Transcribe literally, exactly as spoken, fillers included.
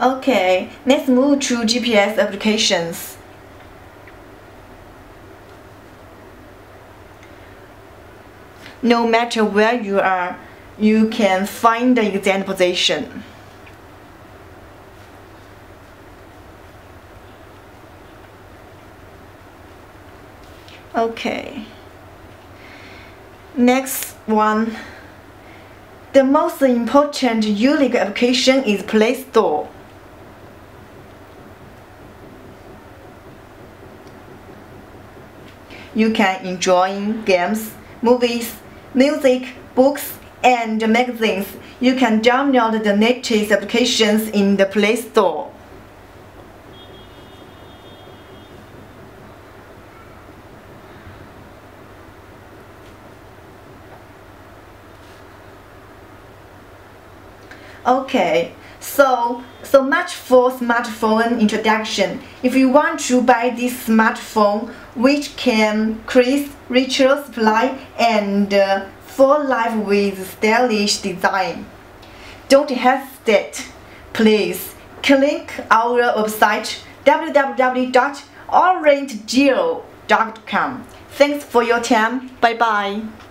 Okay, let's move to G P S applications. No matter where you are, you can find the exact position. Okay. Next one. The most important unique application is Play Store. You can enjoy games, movies, music, books, and magazines. You can download the latest applications in the Play Store. Okay, so so much for smartphone introduction. If you want to buy this smartphone, which can increase richer supply and uh, full life with stylish design, don't hesitate. Please click our website w w w dot orient deal dot com. Thanks for your time. Bye bye.